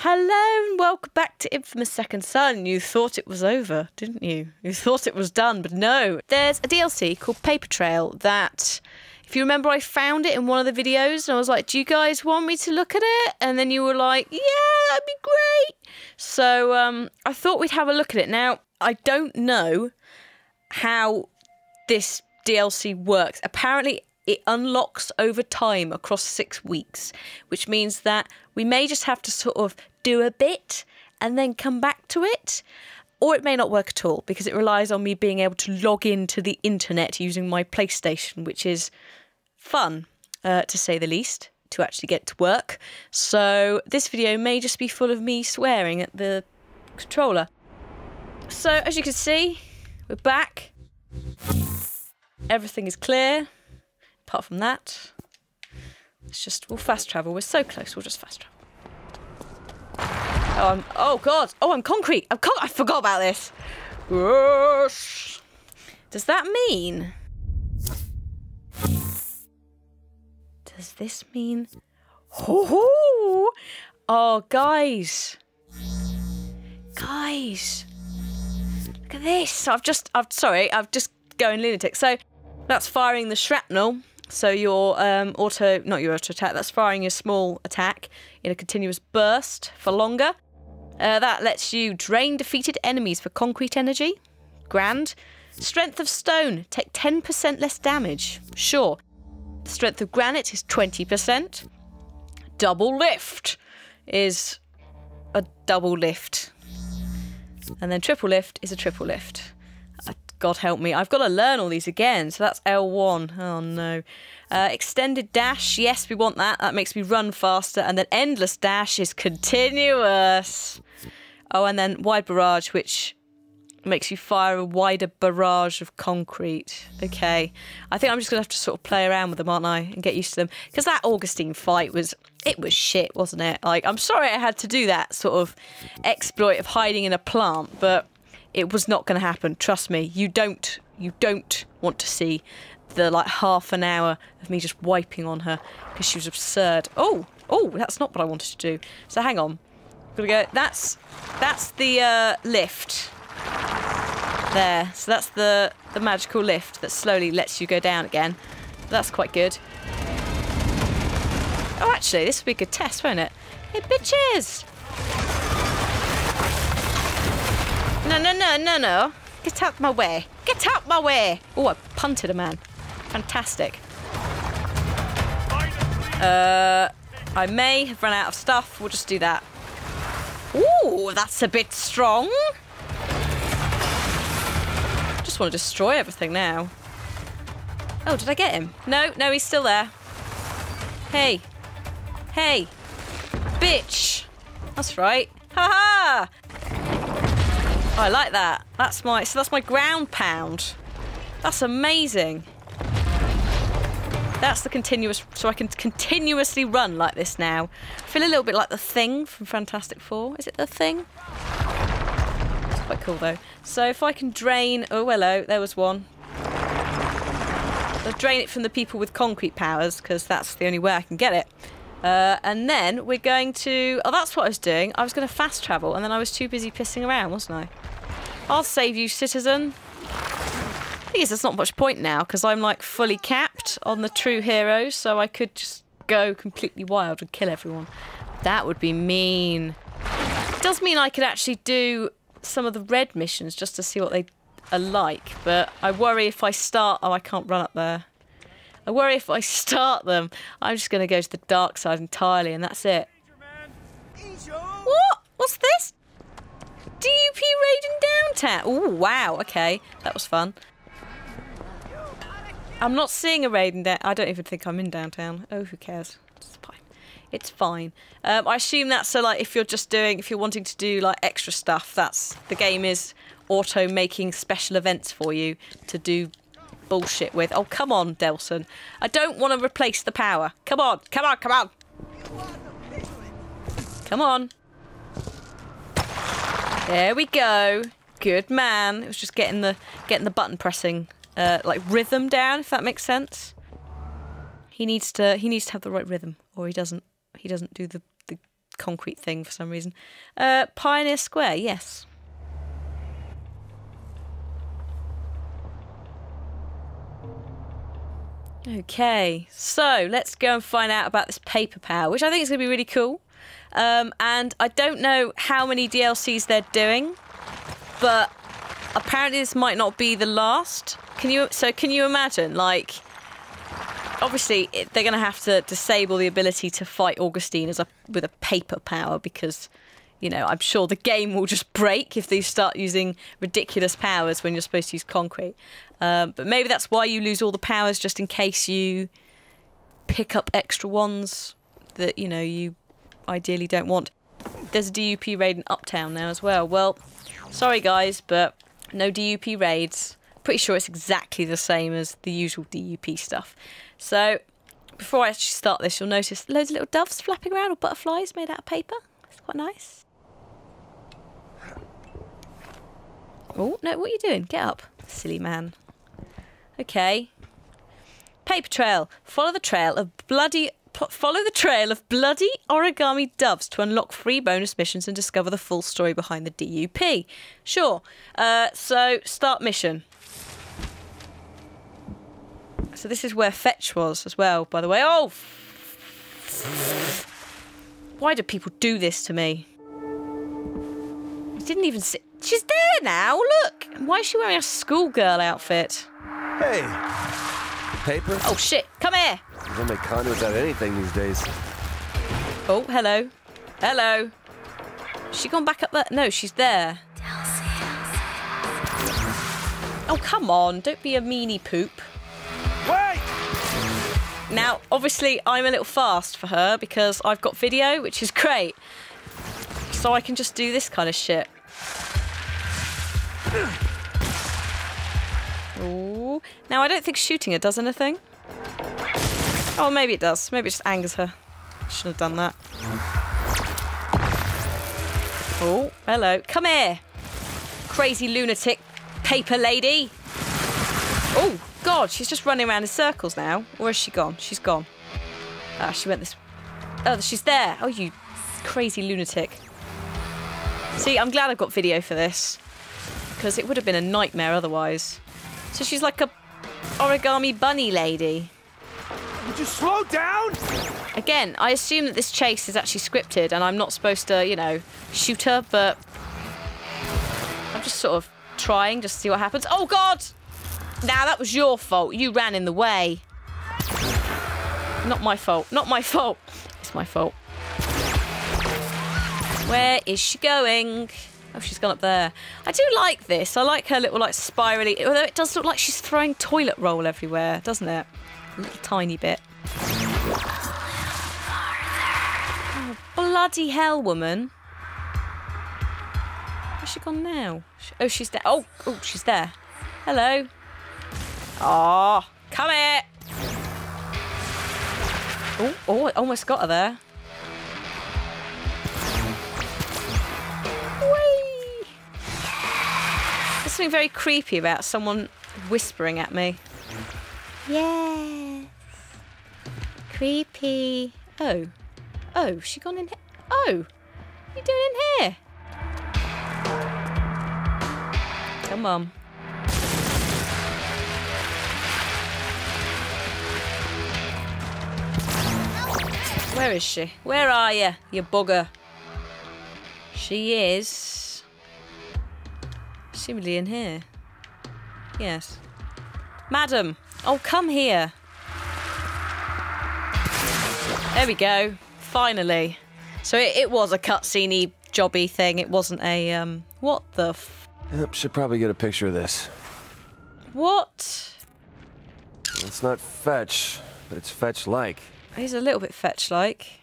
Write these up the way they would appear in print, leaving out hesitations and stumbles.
Hello and welcome back to Infamous Second Son. You thought it was over, didn't you? You thought it was done, but no. There's a DLC called Paper Trail that, if you remember, I found it in one of the videos and I was like, do you guys want me to look at it? And then you were like, yeah, that'd be great. So I thought we'd have a look at it. Now, I don't know how this DLC works. Apparently, it unlocks over time across 6 weeks, which means that we may just have to sort of do a bit and then come back to it. Or it may not work at all because it relies on me being able to log into the internet using my PlayStation, which is fun, to say the least, to actually get to work. So this video may just be full of me swearing at the controller. So as you can see, we're back. Everything is clear. Apart from that, it's just, we'll fast travel. We're so close, we'll just fast travel. Oh God, oh, I'm concrete. I forgot about this. Whoosh. Does this mean? Oh, oh, guys, look at this. I've just going lunatic. So that's firing the shrapnel. So your not your auto attack, that's firing your small attack in a continuous burst for longer. That lets you drain defeated enemies for concrete energy. Grand. Strength of stone, take 10% less damage. Sure. The strength of granite is 20%. Double lift is a double lift. And then triple lift is a triple lift. God help me. I've got to learn all these again. So that's L1. Oh, no. Extended dash. Yes, we want that. That makes me run faster. And then endless dash is continuous. Oh, and then wide barrage, which makes you fire a wider barrage of concrete. Okay. I think I'm just going to have to sort of play around with them, aren't I? And get used to them. Because that Augustine fight was... It was shit, wasn't it? Like, I'm sorry I had to do that sort of exploit of hiding in a plant, but... It was not going to happen. Trust me. You don't want to see the like half an hour of me just wiping on her because she was absurd. Oh, that's not what I wanted to do. So hang on. I'm gonna go. That's the lift there. So that's the magical lift that slowly lets you go down again. That's quite good. Oh, actually, this will be a good test, won't it? Hey, bitches! No. Get out my way. Get out my way. Oh, I punted a man. Fantastic. I may have run out of stuff. We'll just do that. Ooh, that's a bit strong. Just want to destroy everything now. Oh, did I get him? No, he's still there. Hey. Hey. Bitch. That's right. Ha ha! Oh, I like that. So that's my ground pound. That's amazing. That's the continuous, so I can continuously run like this now. I feel a little bit like The Thing from Fantastic Four. Is it The Thing? It's quite cool though. So if I can drain, oh hello, there was one. I'll drain it from the people with concrete powers because that's the only way I can get it. And then we're going to... Oh, that's what I was doing. I was going to fast travel, and then I was too busy pissing around, wasn't I? I'll save you, citizen. I guess there's not much point now, because I'm, like, fully capped on the true heroes, so I could just go completely wild and kill everyone. That would be mean. It does mean I could actually do some of the red missions just to see what they are like, but I worry if I start... Oh, I can't run up there. I worry if I start them, I'm just going to go to the dark side entirely, and that's it. What? What's this? DUP raiding downtown. Oh, wow. Okay, that was fun. I'm not seeing a raid in downtown. I don't even think I'm in downtown. Oh, who cares? It's fine. It's fine. I assume that's so, like, if you're wanting to do, like, extra stuff, the game is auto-making special events for you to do bullshit with. Oh, come on, Delsin. I don't want to replace the power. Come on, come on, come on. Come on. There we go. Good man. It was just getting the button pressing like rhythm down, if that makes sense. He needs to have the right rhythm, or he doesn't do the concrete thing for some reason. Pioneer Square, yes. Okay, so let's go and find out about this paper pal, which I think is going to be really cool. And I don't know how many DLCs they're doing, but apparently this might not be the last. Can you imagine, like, obviously they're going to have to disable the ability to fight Augustine as with a paper power, because, you know, I'm sure the game will just break if they start using ridiculous powers when you're supposed to use concrete. But maybe that's why you lose all the powers, just in case you pick up extra ones that, you know, you ideally don't want. There's a DUP raid in Uptown now as well. Well, sorry guys, but no DUP raids. Pretty sure it's exactly the same as the usual DUP stuff. So before I actually start this, you'll notice loads of little doves flapping around, or butterflies made out of paper. It's quite nice. Oh, no, what are you doing? Get up, silly man. Okay. Paper trail. Follow the trail of bloody origami doves to unlock free bonus missions and discover the full story behind the DUP. Sure. So, start mission. So this is where Fetch was as well, by the way. Oh! Why do people do this to me? I didn't even see... She's there now, look! Why is she wearing a schoolgirl outfit? Hey! Paper? Oh, shit. Come here. You don't make condoms out of anything these days. Oh, hello. Hello. Has she gone back up there? No, she's there. Oh, come on. Don't be a meanie poop. Wait! Now, obviously, I'm a little fast for her because I've got video, which is great. So I can just do this kind of shit. Ooh. Now, I don't think shooting her does anything. Oh, maybe it does. Maybe it just angers her. Shouldn't have done that. Oh, hello. Come here, crazy lunatic paper lady. Oh, God, she's just running around in circles now. Or has she gone? She's gone. Ah, she went this... Oh, she's there. Oh, you crazy lunatic. See, I'm glad I've got video for this, because it would have been a nightmare otherwise. So she's like a origami bunny lady. Would you slow down? Again, I assume that this chase is actually scripted and I'm not supposed to, you know, shoot her, but I'm just sort of trying just to see what happens. Oh, God! Now, that was your fault. You ran in the way. Not my fault. Not my fault. It's my fault. Where is she going? Oh, she's gone up there. I do like this. I like her little, like, spirally... Although it does look like she's throwing toilet roll everywhere, doesn't it? A little tiny bit. Oh, bloody hell, woman. Where's she gone now? Oh, she's there. Oh, she's there. Hello. Oh, come here. Oh, I almost got her there. Something very creepy about someone whispering at me. Yes. Creepy. Oh. Oh, she gone in here. Oh. What are you doing in here? Come on. Where is she? Where are you, you bugger? She is... Presumably in here. Yes. Madam! Oh, come here! There we go. Finally. So it was a cutscene-y, jobby thing. It wasn't a, What the f... Yep, should probably get a picture of this. What? It's not Fetch, but it's Fetch-like. He's a little bit Fetch-like.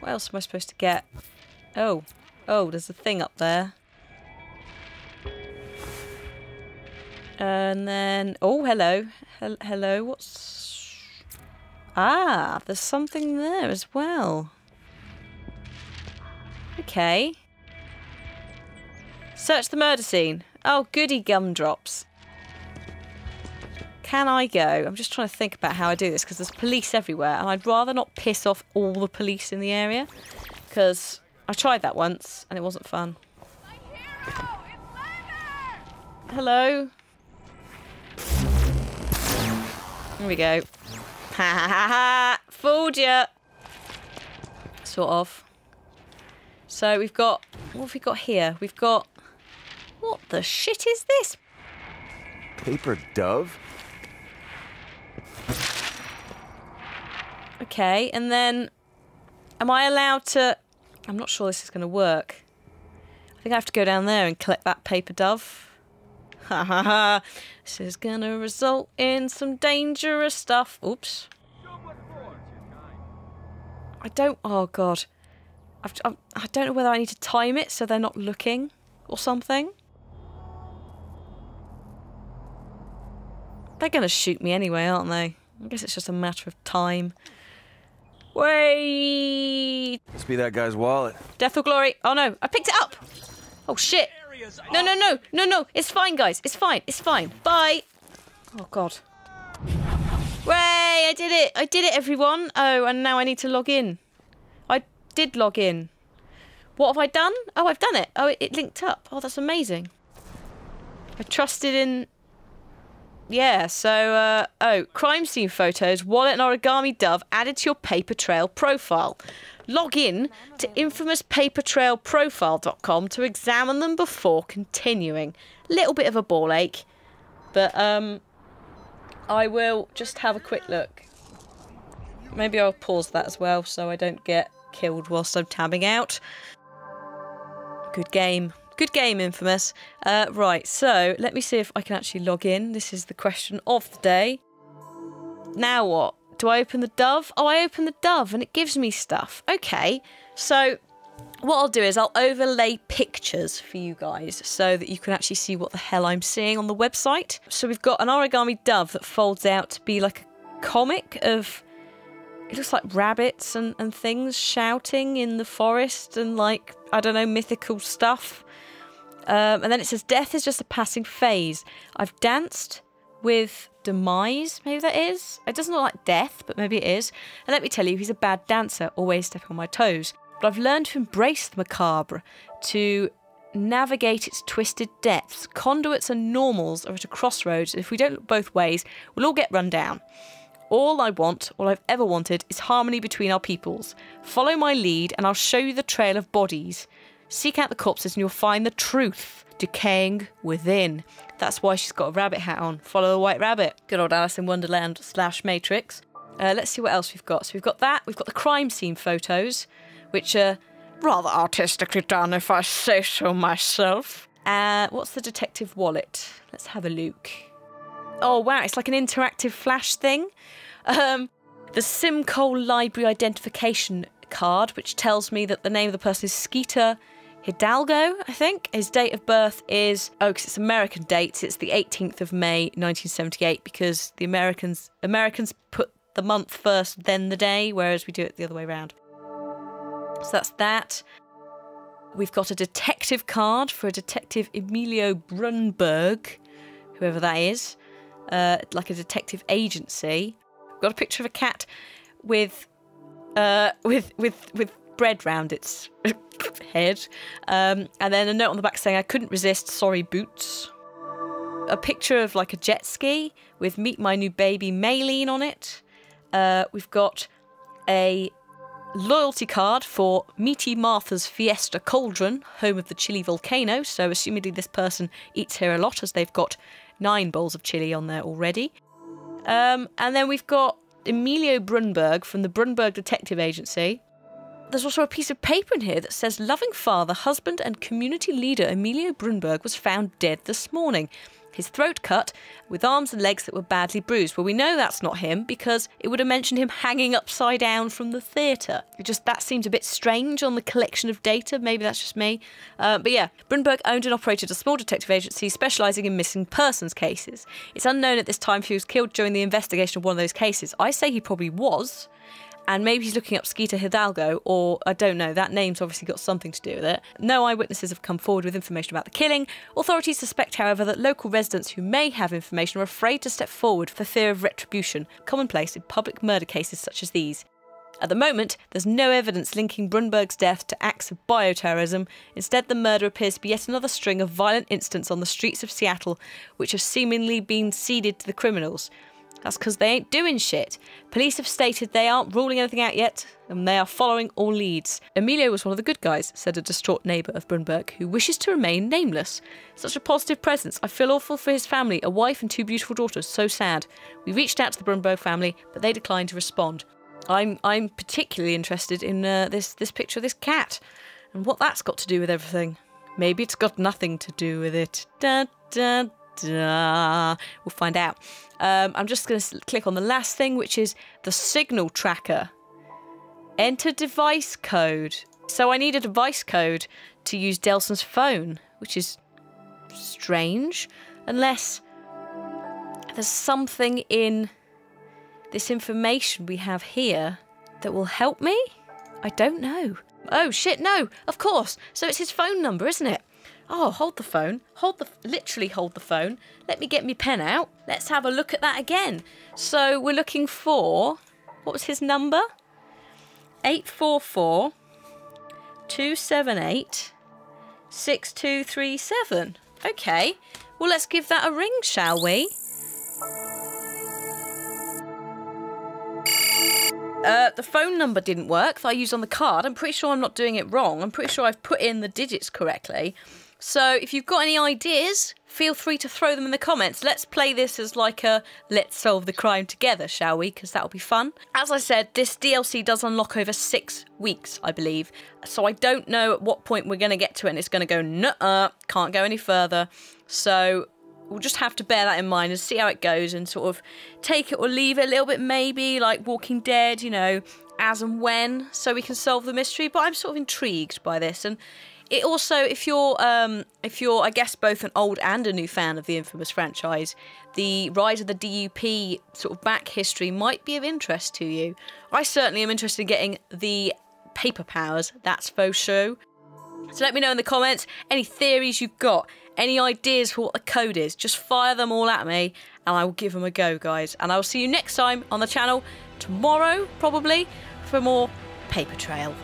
What else am I supposed to get? Oh. Oh, there's a thing up there. And then... Oh, hello. Hello, what's... Ah, there's something there as well. Okay. Search the murder scene. Oh, goody gumdrops. Can I go? I'm just trying to think about how I do this, because there's police everywhere, and I'd rather not piss off all the police in the area, because I tried that once, and it wasn't fun. My hero is hello? Here we go. Ha ha ha ha! Fooled ya! Sort of. So we've got... what have we got here? We've got... what the shit is this? Paper dove? Okay, and then... am I allowed to... I'm not sure this is going to work. I think I have to go down there and collect that paper dove. Ha ha ha. This is going to result in some dangerous stuff. Oops. I don't... oh, God. I don't know whether I need to time it so they're not looking or something. They're going to shoot me anyway, aren't they? I guess it's just a matter of time. Wait! Must be that guy's wallet. Death or glory. Oh no, I picked it up! Oh shit! No, no, no, no, no, it's fine, guys. It's fine, it's fine. Bye! Oh god. Way! I did it, everyone! Oh, and now I need to log in. I did log in. What have I done? Oh, I've done it. Oh, it linked up. Oh, that's amazing. I trusted in... yeah, so, oh, crime scene photos, wallet and origami dove added to your Paper Trail profile. Log in to infamouspapertrailprofile.com to examine them before continuing. Little bit of a ball ache, but, I will just have a quick look. Maybe I'll pause that as well so I don't get killed whilst I'm tabbing out. Good game. Good game, Infamous. Right, so let me see if I can actually log in. This is the question of the day. Now what? Do I open the dove? Oh, I open the dove and it gives me stuff. Okay, so what I'll do is I'll overlay pictures for you guys so that you can actually see what the hell I'm seeing on the website. So we've got an origami dove that folds out to be like a comic of... it looks like rabbits and things shouting in the forest and like, I don't know, mythical stuff. And then it says, death is just a passing phase. I've danced with demise, maybe that is. It doesn't look like death, but maybe it is. And let me tell you, he's a bad dancer, always stepping on my toes. But I've learned to embrace the macabre, to navigate its twisted depths. Conduits and normals are at a crossroads. If we don't look both ways, we'll all get run down. All I want, all I've ever wanted, is harmony between our peoples. Follow my lead and I'll show you the trail of bodies. Seek out the corpses and you'll find the truth decaying within. That's why she's got a rabbit hat on. Follow the white rabbit. Good old Alice in Wonderland / Matrix. Let's see what else we've got. So we've got that. We've got the crime scene photos, which are rather artistically done if I say so myself. What's the detective wallet? Let's have a look. Oh, wow, it's like an interactive flash thing. The Simcoe Library identification card, which tells me that the name of the person is Skeeter Hidalgo, I think. His date of birth is... oh, because it's American dates. It's the 18th of May, 1978, because the Americans put the month first, then the day, whereas we do it the other way around. So that's that. We've got a detective card for a detective Emilio Brunberg, whoever that is. Like a detective agency. We've got a picture of a cat with bread round its head, and then a note on the back saying, "I couldn't resist, sorry boots." A picture of like a jet ski with "Meet my new baby Maylene" on it. We've got a loyalty card for Meaty Martha's Fiesta Cauldron, home of the chili volcano. So assumedly this person eats here a lot, as they've got 9 bowls of chili on there already. And then we've got Emilio Brunberg from the Brunberg Detective Agency. There's also a piece of paper in here that says, "Loving father, husband and community leader Emilio Brunberg was found dead this morning. His throat cut, with arms and legs that were badly bruised." Well, we know that's not him because it would have mentioned him hanging upside down from the theatre. Just that seemed a bit strange on the collection of data. Maybe that's just me. But yeah, Brunberg owned and operated a small detective agency specialising in missing persons cases. It's unknown at this time if he was killed during the investigation of one of those cases. I say he probably was, and maybe he's looking up Skeeter Hidalgo, or I don't know, that name's obviously got something to do with it. No eyewitnesses have come forward with information about the killing. Authorities suspect, however, that local residents who may have information are afraid to step forward for fear of retribution, commonplace in public murder cases such as these. At the moment, there's no evidence linking Brunberg's death to acts of bioterrorism. Instead, the murder appears to be yet another string of violent incidents on the streets of Seattle, which have seemingly been ceded to the criminals. That's because they ain't doing shit. Police have stated they aren't ruling anything out yet, and they are following all leads. Emilio was one of the good guys, said a distraught neighbour of Brunberg, who wishes to remain nameless. Such a positive presence. I feel awful for his family, a wife and two beautiful daughters, so sad. We reached out to the Brunberg family, but they declined to respond. I'm particularly interested in this picture of this cat and what that's got to do with everything. Maybe it's got nothing to do with it. Da, da, da. We'll find out. I'm just going to click on the last thing, which is the signal tracker. Enter device code. So I need a device code to use Delsin's phone, which is strange, unless there's something in this information we have here that will help me? I don't know. Oh shit, no, of course. So it's his phone number, isn't it? Oh, hold the phone. Literally hold the phone. Let me get my pen out. Let's have a look at that again. So we're looking for, what was his number? 844-278-6237. Okay, well let's give that a ring, shall we? The phone number didn't work that I used on the card. I'm pretty sure I'm not doing it wrong. I'm pretty sure I've put in the digits correctly. So if you've got any ideas, feel free to throw them in the comments. Let's play this as like a let's solve the crime together, shall we? Because that'll be fun. As I said, this DLC does unlock over 6 weeks, I believe. So I don't know at what point we're going to get to it and it's going to go, nuh-uh, can't go any further. So we'll just have to bear that in mind and see how it goes and sort of take it or leave it a little bit, maybe, like Walking Dead, you know, as and when, so we can solve the mystery. But I'm sort of intrigued by this. And it also, if you're, I guess, both an old and a new fan of the Infamous franchise, the rise of the DUP sort of back history might be of interest to you. I certainly am interested in getting the paper powers, that's for sure. So let me know in the comments any theories you've got, any ideas for what the code is. Just fire them all at me and I will give them a go, guys. And I will see you next time on the channel, tomorrow probably, for more Paper Trail.